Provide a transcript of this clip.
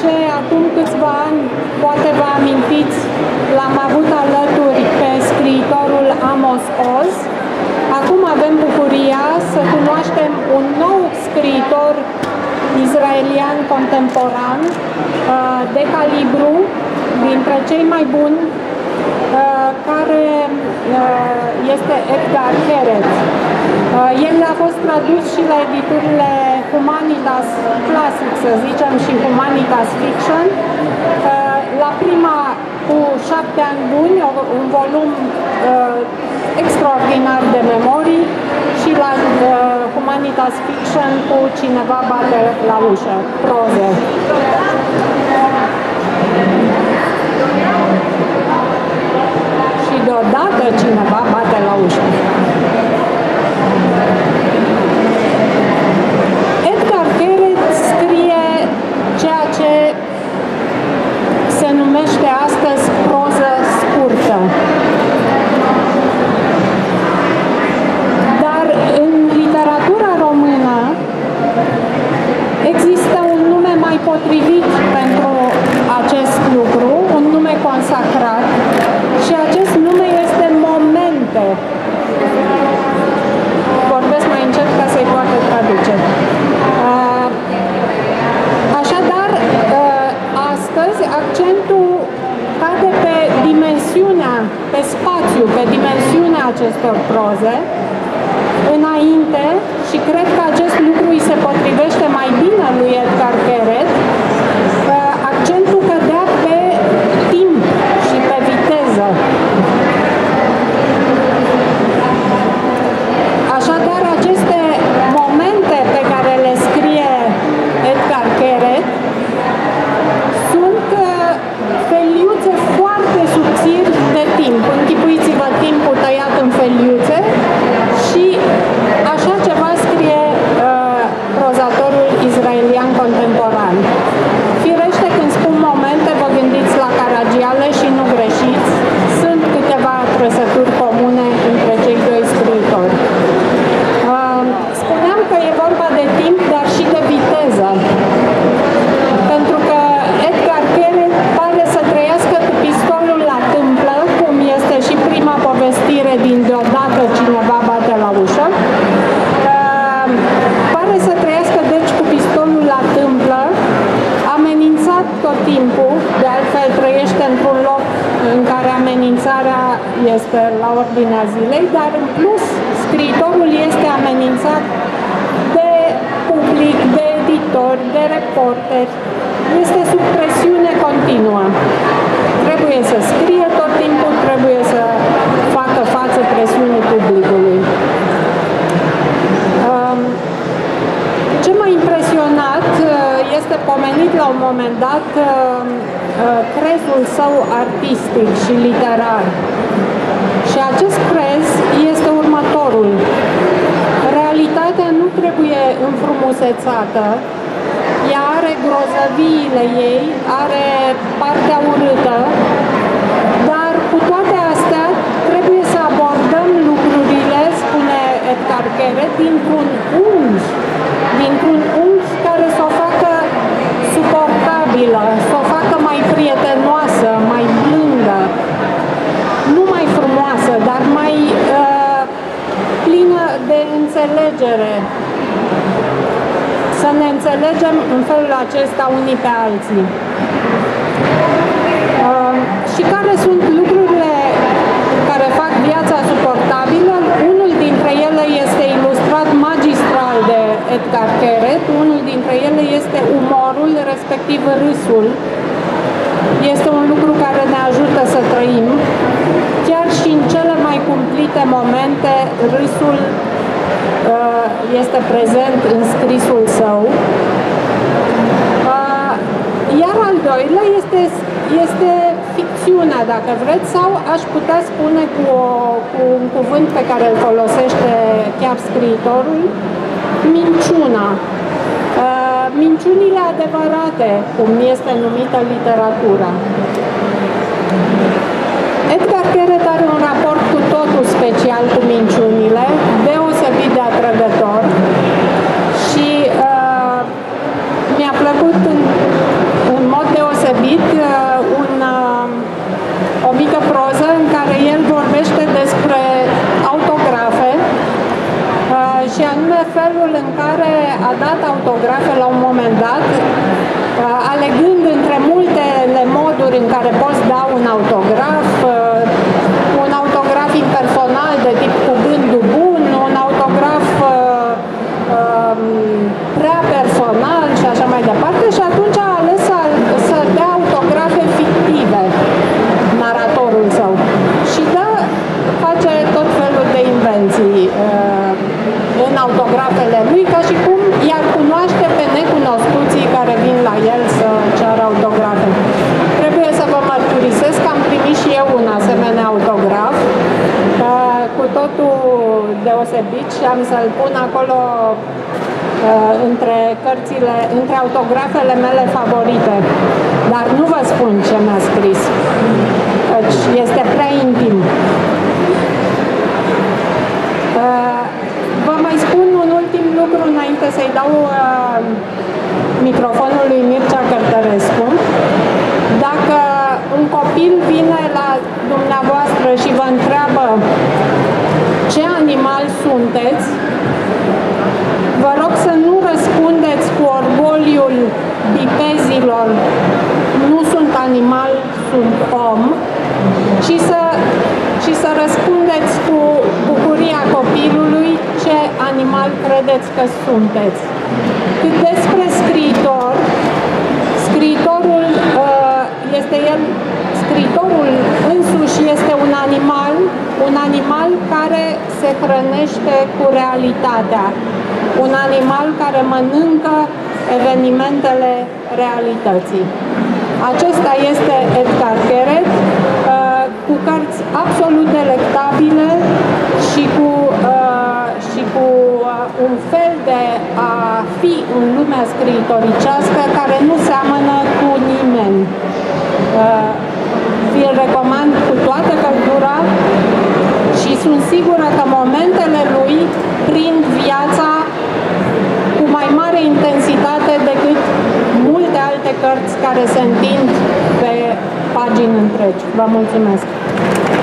ce acum câțiva ani, poate vă amintiți, l-am avut alături pe scriitorul Amos Oz. Acum avem bucuria să cunoaștem un nou scriitor izraelian contemporan, de calibru, dintre cei mai buni, care este Etgar Keret. El a fost tradus și la editurile Humanitas Classics, să zicem, și Humanitas Fiction. La prima, cu 7 ani buni, un volum extraordinar de memorii, și la Humanitas Fiction cu Cineva bate la ușă, proze. Și deodată cineva bate la ușă. Etgar Keret scrie ceea ce se numește astăzi proză scurtă. Potrivit pentru acest lucru, un nume consacrat, și acest nume este momente. Vorbesc mai încet ca să-i poată traduce. Așadar, astăzi accentul cade pe dimensiunea, pe spațiu, pe dimensiunea acestor proze. Înainte, și cred că acest lucru îi se potrivește mai bine lui Etgar Keret, accentul cădea pe timp și pe viteză. Așadar, aceste momente pe care le scrie Etgar Keret sunt feliuțe foarte subțiri de timp. Închipuiți-vă timpul tăiat în feliuțe. Și așa ceva scrie prozatorul izraelian contemporan. Firește, când spun momente, vă gândiți la Caragiale și nu greșiți. Sunt câteva trăsături comune între cei doi scriitori. Spuneam că e vorba de timp, dar și de viteză. Pentru că Etgar Keret pare să trăiască cu pistolul la tâmplă, cum este și prima povestire din Deodată cineva bate la ușă. Pare să trăiască deci cu pistolul la tâmplă, amenințat tot timpul, de altfel trăiește într-un loc în care amenințarea este la ordinea zilei, dar în plus scriitorul este amenințat de public, de editori, de reporteri. Este sub presiune continuă. Trebuie să scrie tot timpul, trebuie să facă față presiunii publicului. Ce m-a impresionat este pomenit la un moment dat crezul său artistic și literar. Și acest crez este următorul. Realitatea nu trebuie înfrumusețată. Ea are grozăviile ei, are partea urâtă, dar cu toate astea trebuie să abordăm lucrurile, spune Etgar Keret, dintr-un unghi care să o facă suportabilă, să o facă mai prietenoasă, mai blândă, nu mai frumoasă, dar mai plină de înțelegere. Să ne înțelegem în felul acesta unii pe alții. Și care sunt lucrurile care fac viața suportabilă? Unul dintre ele este ilustrat magistral de Etgar Keret, unul dintre ele este umorul, respectiv râsul. Este un lucru care ne ajută să trăim. Chiar și în cele mai cumplite momente, râsul este prezent în scrisul său. Iar al doilea este ficțiunea, dacă vreți, sau aș putea spune cu un cuvânt pe care îl folosește chiar scriitorul, minciuna. Minciunile adevărate, cum este numită literatura. Etgar Keret are un raport cu totul special cu minciunile, deosebit de atrăgător, și mi-a plăcut în deosebit și am să-l pun acolo între autografele mele favorite. Dar nu vă spun ce mi-a scris, căci este prea intim. Vă mai spun un ultim lucru înainte să-i dau microfonul lui Mircea Cărtărescu. Dacă un copil vine la dumneavoastră și vă întreabă ce animal sunteți, vă rog să nu răspundeți cu orgoliul bipezilor, nu sunt animal, sunt om, ci să răspundeți cu bucuria copilului ce animal credeți că sunteți. Cât despre scriitor, scriitorul însuși este un animal care se hrănește cu realitatea, un animal care mănâncă evenimentele realității. Acesta este Etgar Keret, cu cărți absolut delectabile și cu un fel de a fi în lumea scriitoricească care nu seamănă cu nimeni. Vi-l recomand cu toată căldura și sunt sigură că momentele lui prind viața cu mai mare intensitate decât multe alte cărți care se întind pe pagini întregi. Vă mulțumesc!